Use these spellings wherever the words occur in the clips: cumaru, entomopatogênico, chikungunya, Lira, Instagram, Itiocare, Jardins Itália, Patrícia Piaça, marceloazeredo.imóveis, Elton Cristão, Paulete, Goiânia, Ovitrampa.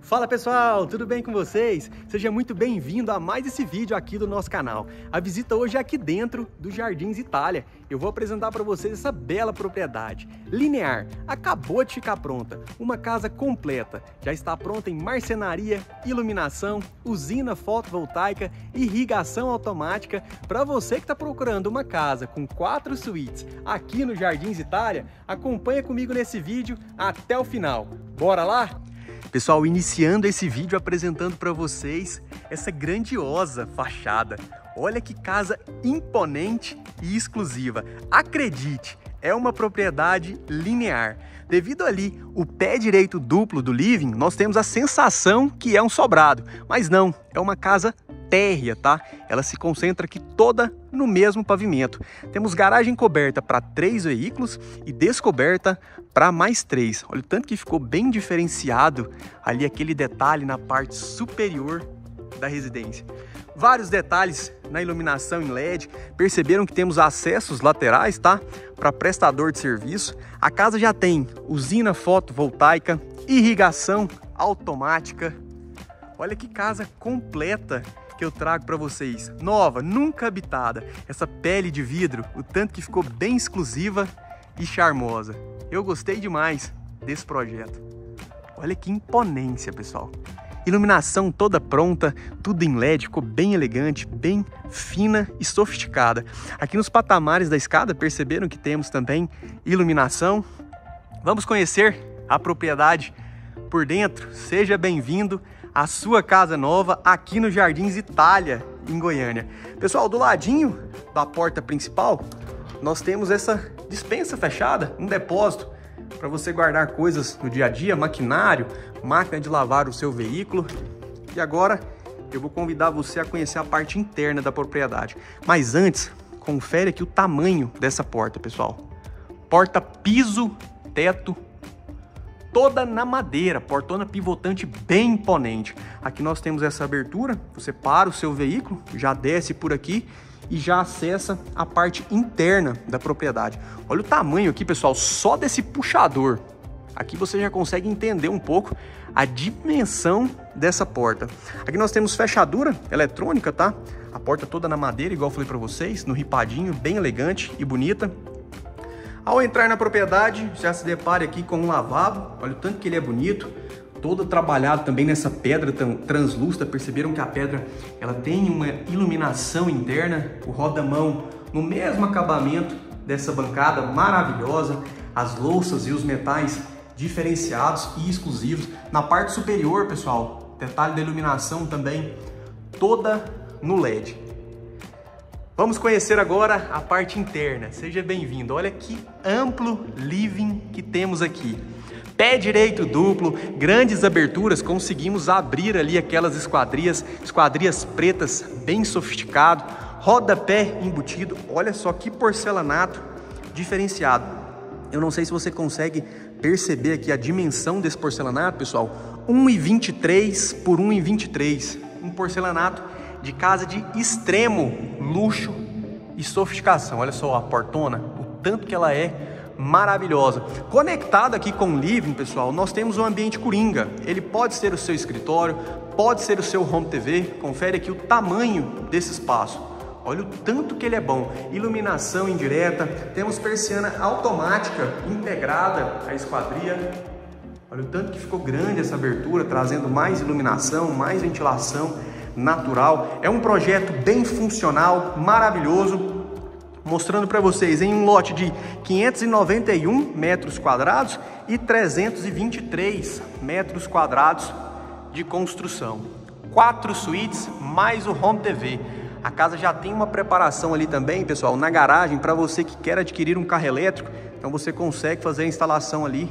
Fala pessoal, tudo bem com vocês? Seja muito bem-vindo a mais esse vídeo aqui do nosso canal. A visita hoje é aqui dentro do Jardins Itália. Eu vou apresentar para vocês essa bela propriedade. Linear, acabou de ficar pronta. Uma casa completa. Já está pronta em marcenaria, iluminação, usina fotovoltaica, irrigação automática. Para você que está procurando uma casa com 4 suítes aqui no Jardins Itália, acompanha comigo nesse vídeo até o final. Bora lá? Pessoal, iniciando esse vídeo apresentando para vocês essa grandiosa fachada. Olha que casa imponente e exclusiva. Acredite, é uma propriedade linear. Devido ali o pé direito duplo do living, nós temos a sensação que é um sobrado, mas não, é uma casa térrea, tá? Ela se concentra aqui toda no mesmo pavimento. Temos garagem coberta para 3 veículos e descoberta para mais 3. Olha o tanto que ficou bem diferenciado ali aquele detalhe na parte superior da residência. Vários detalhes na iluminação em LED. Perceberam que temos acessos laterais, tá? Para prestador de serviço. A casa já tem usina fotovoltaica, irrigação automática. Olha que casa completa que eu trago para vocês, nova, nunca habitada. Essa pele de vidro, o tanto que ficou bem exclusiva e charmosa. Eu gostei demais desse projeto. Olha que imponência, pessoal. Iluminação toda pronta, tudo em LED, ficou bem elegante, bem fina e sofisticada. Aqui nos patamares da escada, perceberam que temos também iluminação. Vamos conhecer a propriedade por dentro. Seja bem-vindo a sua casa nova aqui no Jardins Itália, em Goiânia. Pessoal, do ladinho da porta principal, nós temos essa dispensa fechada, um depósito para você guardar coisas no dia a dia, maquinário, máquina de lavar o seu veículo. E agora eu vou convidar você a conhecer a parte interna da propriedade. Mas antes, confere aqui o tamanho dessa porta, pessoal. Porta piso, teto, toda na madeira, portona pivotante bem imponente. Aqui nós temos essa abertura, você para o seu veículo, já desce por aqui e já acessa a parte interna da propriedade. Olha o tamanho aqui, pessoal, só desse puxador. Aqui você já consegue entender um pouco a dimensão dessa porta. Aqui nós temos fechadura eletrônica, tá? A porta toda na madeira, igual eu falei para vocês, no ripadinho, bem elegante e bonita. Ao entrar na propriedade, já se depara aqui com um lavabo. Olha o tanto que ele é bonito, todo trabalhado também nessa pedra translúcida. Perceberam que a pedra ela tem uma iluminação interna, o rodamão no mesmo acabamento dessa bancada maravilhosa, as louças e os metais diferenciados e exclusivos. Na parte superior, pessoal, detalhe da iluminação também, toda no LED. Vamos conhecer agora a parte interna. Seja bem-vindo. Olha que amplo living que temos aqui. Pé direito duplo, grandes aberturas, conseguimos abrir ali aquelas esquadrias pretas bem sofisticado, rodapé embutido. Olha só que porcelanato diferenciado. Eu não sei se você consegue perceber aqui a dimensão desse porcelanato, pessoal. 1,23 por 1,23. Um porcelanato de casa de extremo luxo e sofisticação. Olha só a portona, o tanto que ela é maravilhosa. Conectado aqui com o living, pessoal, nós temos um ambiente coringa. Ele pode ser o seu escritório, pode ser o seu home TV. Confere aqui o tamanho desse espaço. Olha o tanto que ele é bom. Iluminação indireta, temos persiana automática integrada à esquadria. Olha o tanto que ficou grande essa abertura, trazendo mais iluminação, mais ventilação natural. É um projeto bem funcional, maravilhoso, mostrando para vocês em um lote de 591 metros quadrados e 323 metros quadrados de construção. 4 suítes mais o home TV. A casa já tem uma preparação ali também, pessoal, na garagem, para você que quer adquirir um carro elétrico. Então você consegue fazer a instalação ali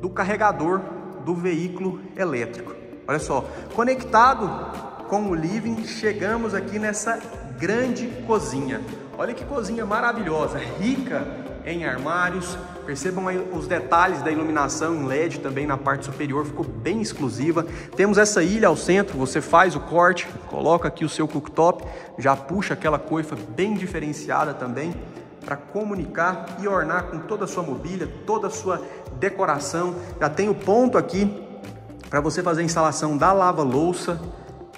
do carregador do veículo elétrico. Olha só, conectado com o living, chegamos aqui nessa grande cozinha. Olha que cozinha maravilhosa, rica em armários. Percebam aí os detalhes da iluminação em LED também na parte superior, ficou bem exclusiva. Temos essa ilha ao centro, você faz o corte, coloca aqui o seu cooktop, já puxa aquela coifa bem diferenciada também para comunicar e ornar com toda a sua mobília, toda a sua decoração. Já tem o ponto aqui para você fazer a instalação da lava-louça.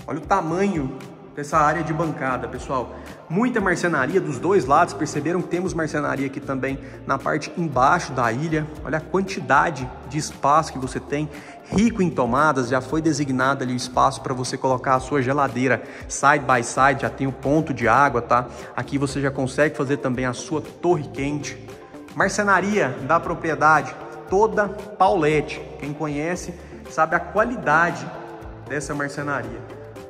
Olha o tamanho dessa área de bancada, pessoal. Muita marcenaria dos dois lados. Perceberam que temos marcenaria aqui também na parte embaixo da ilha. Olha a quantidade de espaço que você tem, rico em tomadas. Já foi designado ali o espaço para você colocar a sua geladeira side by side. Já tem o ponto de água, tá? Aqui você já consegue fazer também a sua torre quente. Marcenaria da propriedade toda Paulete. Quem conhece sabe a qualidade dessa marcenaria,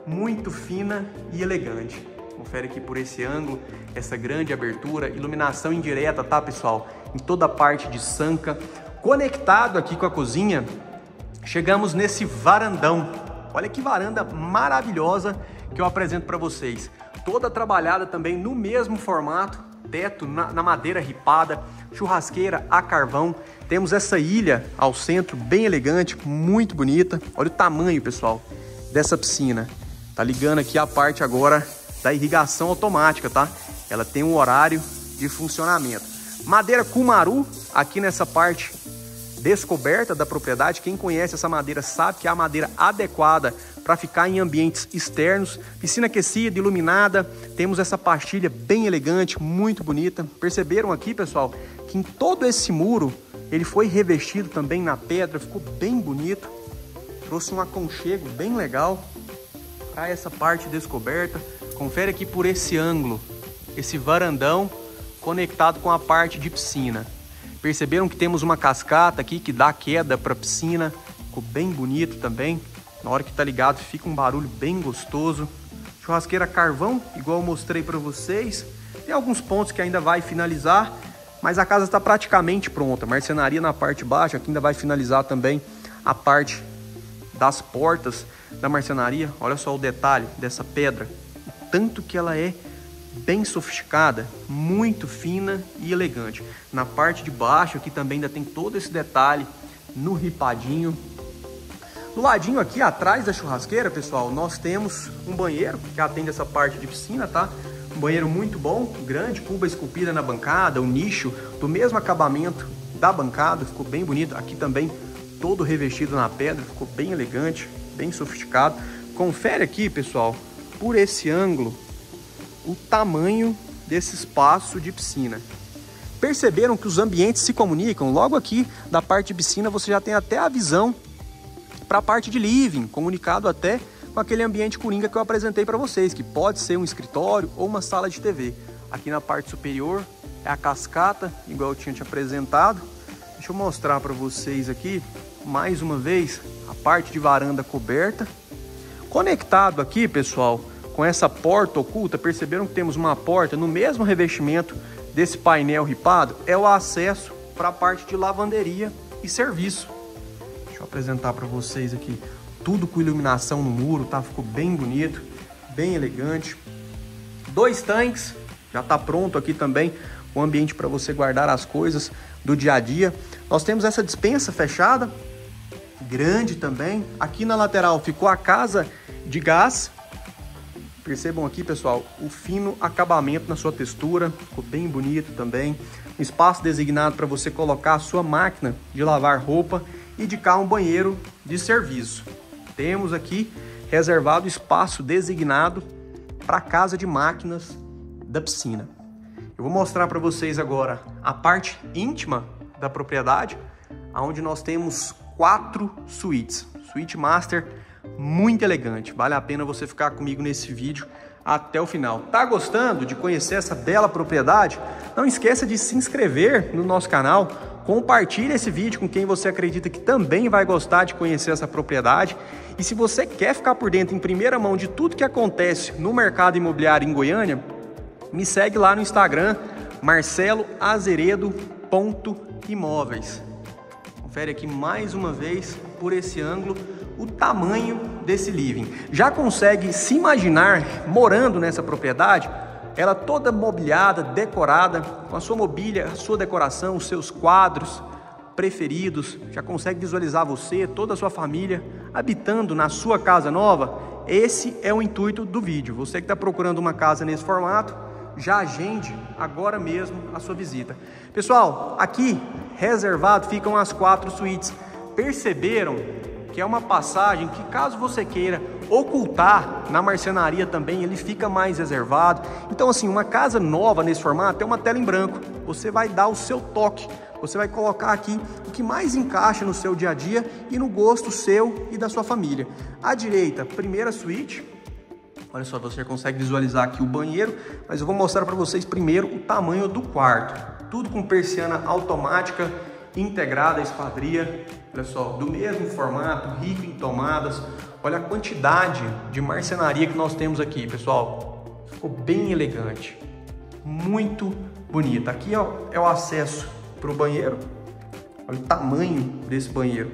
muito fina e elegante. Confere aqui por esse ângulo, essa grande abertura, iluminação indireta, tá, pessoal? Em toda a parte de sanca. Conectado aqui com a cozinha, chegamos nesse varandão. Olha que varanda maravilhosa que eu apresento para vocês. Toda trabalhada também no mesmo formato, teto na madeira ripada, churrasqueira a carvão. Temos essa ilha ao centro, bem elegante, muito bonita. Olha o tamanho, pessoal, dessa piscina. Tá ligando aqui a parte agora da irrigação automática, tá? Ela tem um horário de funcionamento. Madeira cumaru, aqui nessa parte descoberta da propriedade. Quem conhece essa madeira sabe que é a madeira adequada para ficar em ambientes externos. Piscina aquecida, iluminada. Temos essa pastilha bem elegante, muito bonita. Perceberam aqui, pessoal, que em todo esse muro ele foi revestido também na pedra. Ficou bem bonito. Trouxe um aconchego bem legal para essa parte descoberta. Confere aqui por esse ângulo, esse varandão conectado com a parte de piscina. Perceberam que temos uma cascata aqui que dá queda para a piscina. Ficou bem bonito também. Na hora que tá ligado fica um barulho bem gostoso. Churrasqueira carvão, igual eu mostrei para vocês. Tem alguns pontos que ainda vai finalizar, mas a casa está praticamente pronta. Marcenaria na parte baixa, aqui ainda vai finalizar também a parte das portas da marcenaria. Olha só o detalhe dessa pedra, o tanto que ela é bem sofisticada, muito fina e elegante. Na parte de baixo aqui também ainda tem todo esse detalhe no ripadinho. Do ladinho aqui, atrás da churrasqueira, pessoal, nós temos um banheiro que atende essa parte de piscina, tá? Um banheiro muito bom, grande, cuba esculpida na bancada, um nicho do mesmo acabamento da bancada, ficou bem bonito. Aqui também todo revestido na pedra, ficou bem elegante, bem sofisticado. Confere aqui, pessoal, por esse ângulo, o tamanho desse espaço de piscina. Perceberam que os ambientes se comunicam? Logo aqui da parte de piscina você já tem até a visão para a parte de living, comunicado até com aquele ambiente coringa que eu apresentei para vocês, que pode ser um escritório ou uma sala de TV. Aqui na parte superior é a cascata, igual eu tinha te apresentado. Deixa eu mostrar para vocês aqui, mais uma vez, a parte de varanda coberta. Conectado aqui, pessoal, com essa porta oculta, perceberam que temos uma porta no mesmo revestimento desse painel ripado? É o acesso para a parte de lavanderia e serviço. Deixa eu apresentar para vocês aqui, tudo com iluminação no muro, tá? Ficou bem bonito, bem elegante. 2 tanques, já tá pronto aqui também o ambiente para você guardar as coisas do dia a dia. Nós temos essa despensa fechada, grande também. Aqui na lateral ficou a casa de gás. Percebam aqui, pessoal, o fino acabamento na sua textura, ficou bem bonito também. Um espaço designado para você colocar a sua máquina de lavar roupa e de cá um banheiro de serviço. Temos aqui reservado espaço designado para a casa de máquinas da piscina. Eu vou mostrar para vocês agora a parte íntima da propriedade, onde nós temos 4 suítes. Suíte master muito elegante. Vale a pena você ficar comigo nesse vídeo até o final. Tá gostando de conhecer essa bela propriedade? Não esqueça de se inscrever no nosso canal. Compartilhe esse vídeo com quem você acredita que também vai gostar de conhecer essa propriedade. E se você quer ficar por dentro em primeira mão de tudo que acontece no mercado imobiliário em Goiânia, me segue lá no Instagram, marceloazeredo.imóveis. Confere aqui mais uma vez por esse ângulo o tamanho desse living. Já consegue se imaginar morando nessa propriedade? Ela toda mobiliada, decorada, com a sua mobília, a sua decoração, os seus quadros preferidos. Já consegue visualizar você, toda a sua família, habitando na sua casa nova? Esse é o intuito do vídeo. Você que está procurando uma casa nesse formato, já agende agora mesmo a sua visita. Pessoal, aqui reservado ficam as 4 suítes. Perceberam que que é uma passagem que, caso você queira ocultar na marcenaria também, ele fica mais reservado. Então, assim, uma casa nova nesse formato é uma tela em branco. Você vai dar o seu toque, você vai colocar aqui o que mais encaixa no seu dia a dia e no gosto seu e da sua família. À direita, primeira suíte. Olha só, você consegue visualizar aqui o banheiro, mas eu vou mostrar para vocês primeiro o tamanho do quarto. Tudo com persiana automática, integrada à esquadria. Olha só, do mesmo formato, rico em tomadas. Olha a quantidade de marcenaria que nós temos aqui, pessoal. Ficou bem elegante, muito bonita. Aqui, ó, é o acesso para o banheiro. Olha o tamanho desse banheiro.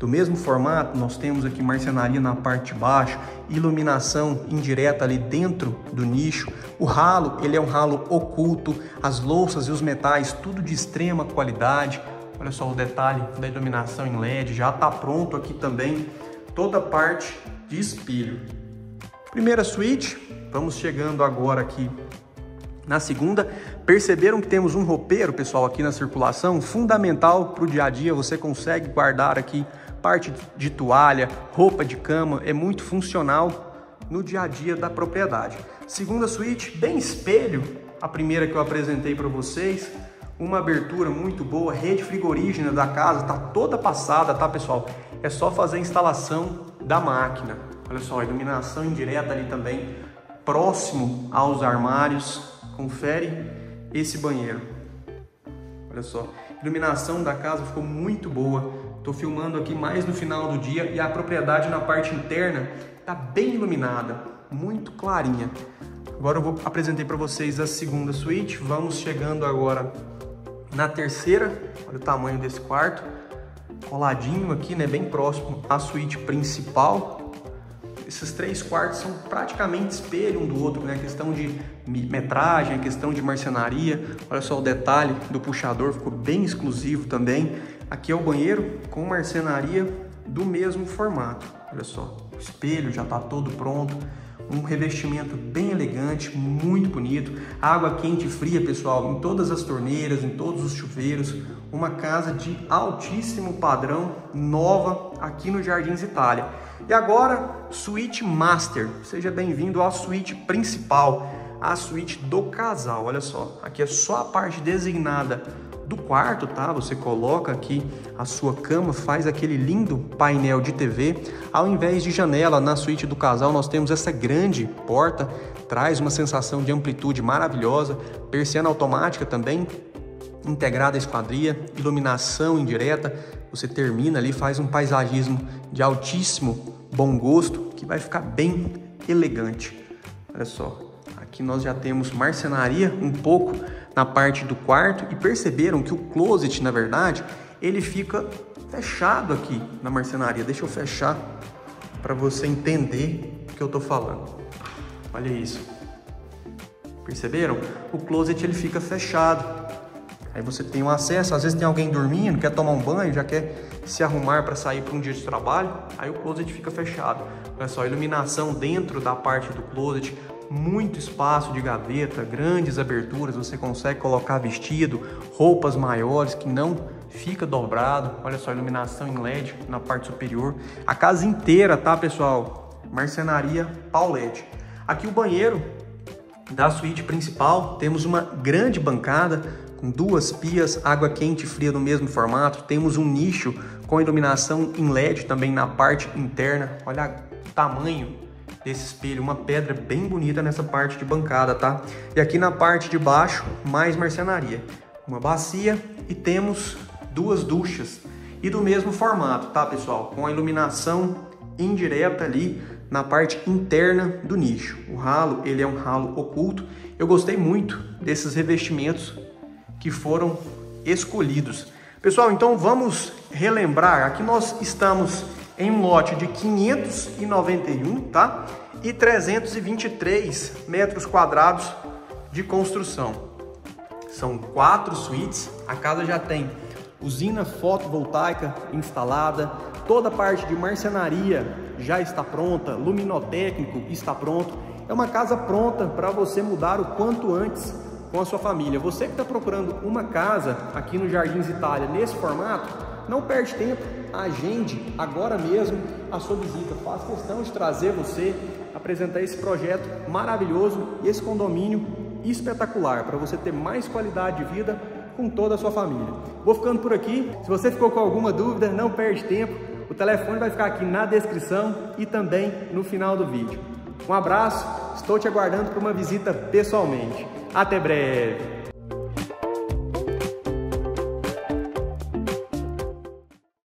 Do mesmo formato, nós temos aqui marcenaria na parte de baixo, iluminação indireta ali dentro do nicho. O ralo, ele é um ralo oculto, as louças e os metais, tudo de extrema qualidade. Olha só o detalhe da iluminação em LED, já está pronto aqui também, toda a parte de espelho. Primeira suíte, vamos chegando agora aqui na segunda. Perceberam que temos um roupeiro, pessoal, aqui na circulação, fundamental para o dia a dia. Você consegue guardar aqui parte de toalha, roupa de cama, é muito funcional no dia a dia da propriedade. Segunda suíte, bem espelho, a primeira que eu apresentei para vocês, uma abertura muito boa, rede frigorígena da casa, tá toda passada, tá, pessoal? É só fazer a instalação da máquina. Olha só, iluminação indireta ali também, próximo aos armários, confere esse banheiro. Olha só, iluminação da casa ficou muito boa. Estou filmando aqui mais no final do dia e a propriedade na parte interna está bem iluminada, muito clarinha. Agora eu apresentei para vocês a segunda suíte, vamos chegando agora na terceira. Olha o tamanho desse quarto, coladinho aqui, né, bem próximo à suíte principal. Esses três quartos são praticamente espelho um do outro, né? A questão de metragem, a questão de marcenaria. Olha só o detalhe do puxador, ficou bem exclusivo também. Aqui é o banheiro com marcenaria do mesmo formato. Olha só, o espelho já está todo pronto. Um revestimento bem elegante, muito bonito. Água quente e fria, pessoal, em todas as torneiras, em todos os chuveiros. Uma casa de altíssimo padrão, nova, aqui no Jardins Itália. E agora, suíte master. Seja bem-vindo à suíte principal, à suíte do casal. Olha só, aqui é só a parte designada do quarto, tá? Você coloca aqui a sua cama, faz aquele lindo painel de TV. Ao invés de janela na suíte do casal, nós temos essa grande porta, traz uma sensação de amplitude maravilhosa. Persiana automática também, integrada à esquadria, iluminação indireta. Você termina ali, faz um paisagismo de altíssimo bom gosto, que vai ficar bem elegante. Olha só, aqui nós já temos marcenaria um pouco na parte do quarto, e perceberam que o closet, na verdade, ele fica fechado aqui na marcenaria. Deixa eu fechar para você entender o que eu tô falando. Olha isso. Perceberam? O closet ele fica fechado. Aí você tem um acesso, às vezes tem alguém dormindo, quer tomar um banho, já quer se arrumar para sair para um dia de trabalho, aí o closet fica fechado. Olha só, iluminação dentro da parte do closet, muito espaço de gaveta, grandes aberturas, você consegue colocar vestido, roupas maiores, que não fica dobrado. Olha só, iluminação em LED na parte superior. A casa inteira, tá, pessoal? Marcenaria Paulete. Aqui o banheiro da suíte principal, temos uma grande bancada com duas pias, água quente e fria no mesmo formato. Temos um nicho com iluminação em LED também na parte interna. Olha o tamanho desse espelho, uma pedra bem bonita nessa parte de bancada, tá? E aqui na parte de baixo, mais marcenaria, uma bacia, e temos duas duchas, e do mesmo formato, tá, pessoal? Com a iluminação indireta ali na parte interna do nicho. O ralo, ele é um ralo oculto. Eu gostei muito desses revestimentos que foram escolhidos. Pessoal, então vamos relembrar, aqui nós estamos em um lote de 591, tá? E 323 metros quadrados de construção. São 4 suítes, a casa já tem usina fotovoltaica instalada, toda a parte de marcenaria já está pronta, luminotécnico está pronto. É uma casa pronta para você mudar o quanto antes com a sua família. Você que está procurando uma casa aqui no Jardins Itália nesse formato, não perde tempo. agende agora mesmo a sua visita. Faz questão de trazer você, apresentar esse projeto maravilhoso, esse condomínio espetacular, para você ter mais qualidade de vida com toda a sua família. Vou ficando por aqui. Se você ficou com alguma dúvida, não perde tempo. O telefone vai ficar aqui na descrição e também no final do vídeo. Um abraço, estou te aguardando para uma visita pessoalmente. Até breve!